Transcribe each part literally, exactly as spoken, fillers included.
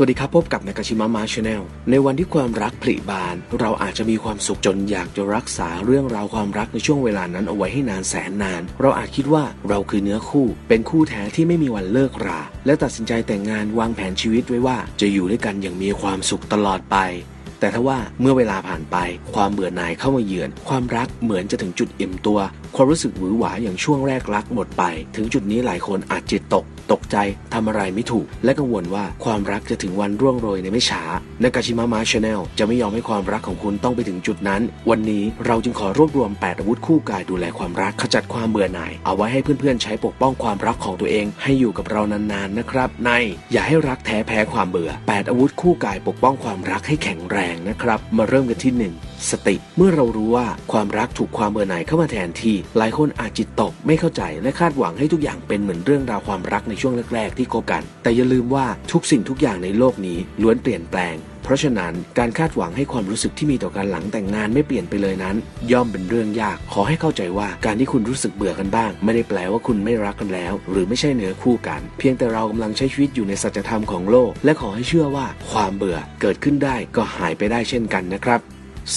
สวัสดีครับพบกับนากาชิมะมาชาแนลในวันที่ความรักผลิบานเราอาจจะมีความสุขจนอยากจะรักษาเรื่องราวความรักในช่วงเวลานั้นเอาไว้ให้นานแสนนานเราอาจคิดว่าเราคือเนื้อคู่เป็นคู่แท้ที่ไม่มีวันเลิกราและตัดสินใจแต่งงานวางแผนชีวิตไว้ว่าจะอยู่ด้วยกันอย่างมีความสุขตลอดไปแต่ถ้าว่าเมื่อเวลาผ่านไปความเบื่อหน่ายเข้ามาเยือนความรักเหมือนจะถึงจุดอิ่มตัวความรู้สึกหวือหวาอย่างช่วงแรกรักหมดไปถึงจุดนี้หลายคนอาจจิตตกตกใจทำอะไรไม่ถูกและกังวลว่าความรักจะถึงวันร่วงโรยในไม่ช้านากาชิมะมาชาแนลจะไม่ยอมให้ความรักของคุณต้องไปถึงจุดนั้นวันนี้เราจึงขอรวบรวมแปดอาวุธคู่กายดูแลความรักขจัดความเบื่อหน่ายเอาไว้ให้เพื่อนๆใช้ปกป้องความรักของตัวเองให้อยู่กับเรานานๆนะครับในอย่าให้รักแท้แพ้ความเบื่อแปดอาวุธคู่กายปกป้องความรักให้แข็งแรงนะครับมาเริ่มกันที่หนึ่งสติเมื่อเรารู้ว่าความรักถูกความเบื่อหน่ายเข้ามาแทนที่หลายคนอาจจิตตกไม่เข้าใจและคาดหวังให้ทุกอย่างเป็นเหมือนเรื่องราวความรักในช่วงแรกๆที่คบกันแต่อย่าลืมว่าทุกสิ่งทุกอย่างในโลกนี้ล้วนเปลี่ยนแปลงเพราะฉะนั้นการคาดหวังให้ความรู้สึกที่มีต่อกันหลังแต่งงานไม่เปลี่ยนไปเลยนั้นย่อมเป็นเรื่องยากขอให้เข้าใจว่าการที่คุณรู้สึกเบื่อกันบ้างไม่ได้แปลว่าคุณไม่รักกันแล้วหรือไม่ใช่เนื้อคู่กันเพียงแต่เรากำลังใช้ชีวิตอยู่ในสัจธรรมของโลกและขอให้เชื่อว่าความเบื่อเกิดขึ้นได้ก็หายไปได้เช่นกันนะครั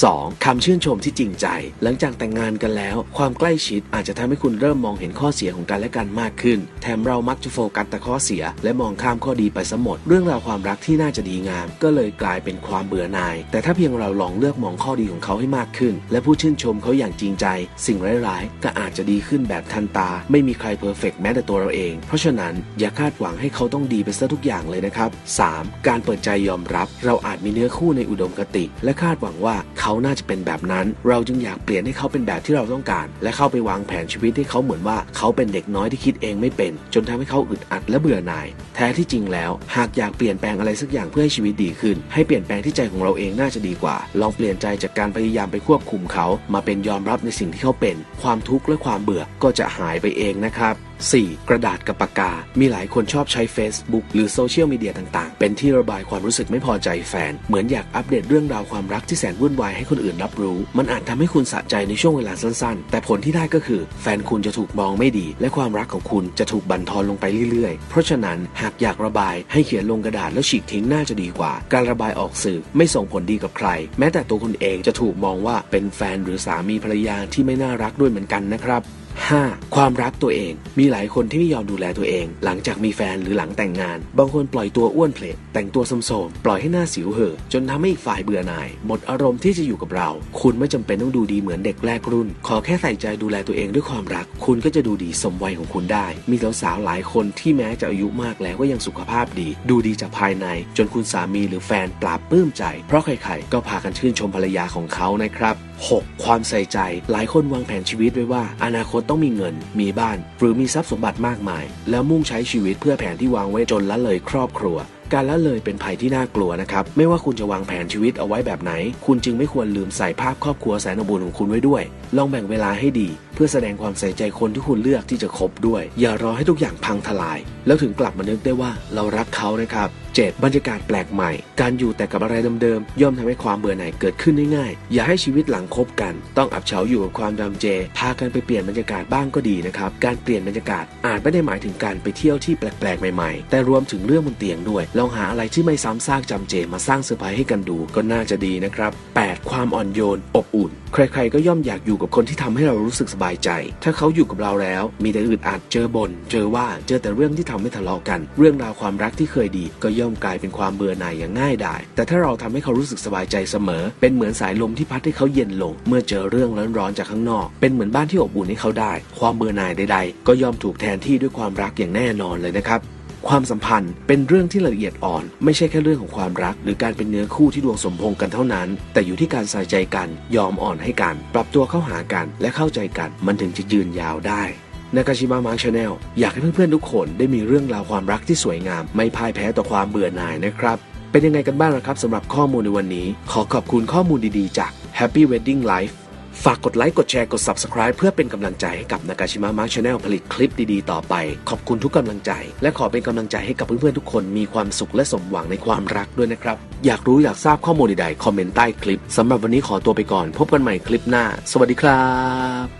บสอง คำชื่นชมที่จริงใจหลังจากแต่งงานกันแล้วความใกล้ชิดอาจจะทำให้คุณเริ่มมองเห็นข้อเสียของกันและกันมากขึ้นแถมเรามักจะโฟกัสแต่ข้อเสียและมองข้ามข้อดีไปซะหมดเรื่องราวความรักที่น่าจะดีงามก็เลยกลายเป็นความเบื่อหน่ายแต่ถ้าเพียงเราลองเลือกมองข้อดีของเขาให้มากขึ้นและผู้ชื่นชมเขาอย่างจริงใจสิ่งร้ายๆก็อาจจะดีขึ้นแบบทันตาไม่มีใครเพอร์เฟกต์แม้แต่ตัวเราเองเพราะฉะนั้นอย่าคาดหวังให้เขาต้องดีไปซะทุกอย่างเลยนะครับสามการเปิดใจยอมรับเราอาจมีเนื้อคู่ในอุดมคติและคาดหวังว่าเขาน่าจะเป็นแบบนั้นเราจึงอยากเปลี่ยนให้เขาเป็นแบบที่เราต้องการและเข้าไปวางแผนชีวิตให้เขาเหมือนว่าเขาเป็นเด็กน้อยที่คิดเองไม่เป็นจนทำให้เขาอึดอัดและเบื่อหน่ายแท้ที่จริงแล้วหากอยากเปลี่ยนแปลงอะไรสักอย่างเพื่อให้ชีวิตดีขึ้นให้เปลี่ยนแปลงที่ใจของเราเองน่าจะดีกว่าลองเปลี่ยนใจจากการพยายามไปควบคุมเขามาเป็นยอมรับในสิ่งที่เขาเป็นความทุกข์และความเบื่อก็จะหายไปเองนะครับสี่กระดาษกับปากกามีหลายคนชอบใช้ เฟซบุ๊ก หรือโซเชียลมีเดียต่างๆเป็นที่ระบายความรู้สึกไม่พอใจแฟนเหมือนอยากอัปเดตเรื่องราวความรักที่แสนวุ่นวายให้คนอื่นรับรู้มันอาจทำให้คุณสะใจในช่วงเวลาสั้นๆแต่ผลที่ได้ก็คือแฟนคุณจะถูกมองไม่ดีและความรักของคุณจะถูกบั่นทอนลงไปเรื่อยๆเพราะฉะนั้นหากอยากระบายให้เขียนลงกระดาษแล้วฉีกทิ้งน่าจะดีกว่าการระบายออกสื่อไม่ส่งผลดีกับใครแม้แต่ตัวคุณเองจะถูกมองว่าเป็นแฟนหรือสามีภรรยาที่ไม่น่ารักด้วยเหมือนกันนะครับห้าความรักตัวเองมีหลายคนที่ไม่ยอมดูแลตัวเองหลังจากมีแฟนหรือหลังแต่งงานบางคนปล่อยตัวอ้วนเพลทแต่งตัวสมโสมปล่อยให้หน้าสิวเห่อจนทำให้อีกฝ่ายเบื่อหน่ายหมดอารมณ์ที่จะอยู่กับเราคุณไม่จำเป็นต้องดูดีเหมือนเด็กแรกรุ่นขอแค่ใส่ใจดูแลตัวเองด้วยความรักคุณก็จะดูดีสมวัยของคุณได้มีสาวๆหลายคนที่แม้จะอายุมากแล้วก็ยังสุขภาพดีดูดีจากภายในจนคุณสามีหรือแฟนปราบปลื้มใจเพราะใครๆก็พากันชื่นชมภรรยาของเขานะครับหกความใส่ใจหลายคนวางแผนชีวิตไว้ว่าอนาคตต้องมีเงินมีบ้านหรือมีทรัพย์สมบัติมากมายแล้วมุ่งใช้ชีวิตเพื่อแผนที่วางไว้จนละเลยครอบครัวการละเลยเป็นภัยที่น่ากลัวนะครับไม่ว่าคุณจะวางแผนชีวิตเอาไว้แบบไหนคุณจึงไม่ควรลืมใส่ภาพครอบครัวแสนอบอุ่นของคุณไว้ด้วยลองแบ่งเวลาให้ดีเพื่อแสดงความใส่ใจคนที่คุณเลือกที่จะคบด้วยอย่ารอให้ทุกอย่างพังทลายแล้วถึงกลับมานึกได้ว่าเรารักเขานะครับเจ็ดบรรยากาศแปลกใหม่การอยู่แต่กับอะไรเดิมๆย่อมทำให้ความเบื่อหน่ายเกิดขึ้นได้ง่ายอย่าให้ชีวิตหลังคบกันต้องอับเฉาอยู่กับความจำเจพากันไปเปลี่ยนบรรยากาศบ้างก็ดีนะครับการเปลี่ยนบรรยากาศอาจไม่ได้หมายถึงการไปเที่ยวที่แปลกๆใหม่ๆแต่รวมถึงเรื่องบนเตียงด้วยลองหาอะไรที่ไม่ซ้ำซากจำเจมาสร้างเซอร์ไพรส์ให้กันดูก็น่าจะดีนะครับแปดความอ่อนโยนอบอุ่นใครๆก็ย่อมอยากอยู่กับคนที่ทำให้เรารู้สึกสบายใจถ้าเขาอยู่กับเราแล้วมีแต่อึดอัดเจอบ่นเจอว่าเจอแต่เรื่องที่ทำให้ทะเลาะกันเรื่องราวความรักที่เคยดีก็ย่อมกลายเป็นความเบื่อหน่ายอย่างง่ายดายแต่ถ้าเราทำให้เขารู้สึกสบายใจเสมอเป็นเหมือนสายลมที่พัดให้เขาเย็นลงเมื่อเจอเรื่องร้อนๆจากข้างนอกเป็นเหมือนบ้านที่อบอุ่นให้เขาได้ความเบื่อหน่ายใดๆก็ย่อมถูกแทนที่ด้วยความรักอย่างแน่นอนเลยนะครับความสัมพันธ์เป็นเรื่องที่ละเอียดอ่อนไม่ใช่แค่เรื่องของความรักหรือการเป็นเนื้อคู่ที่ดวงสมพงกันเท่านั้นแต่อยู่ที่การใส่ใจกันยอมอ่อนให้กันปรับตัวเข้าหากันและเข้าใจกันมันถึงจะยืนยาวได้นากาชิมะมาชาแนลอยากให้เพื่อนๆทุกคนได้มีเรื่องราวความรักที่สวยงามไม่พ่ายแพ้ต่อความเบื่อหน่ายนะครับเป็นยังไงกันบ้างล่ะครับสำหรับข้อมูลในวันนี้ขอขอบคุณข้อมูลดีๆจาก Happy Wedding Lifeฝากกดไลค์กดแชร์กด ซับสไครบ์ เพื่อเป็นกำลังใจให้กับนากาชิมะมาชาแนลผลิตคลิปดีๆต่อไปขอบคุณทุกกำลังใจและขอเป็นกำลังใจให้กับเพื่อนๆทุกคนมีความสุขและสมหวังในความรักด้วยนะครับอยากรู้อยากทราบข้อมูลใดๆคอมเมนต์ใต้คลิปสำหรับวันนี้ขอตัวไปก่อนพบกันใหม่คลิปหน้าสวัสดีครั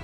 บ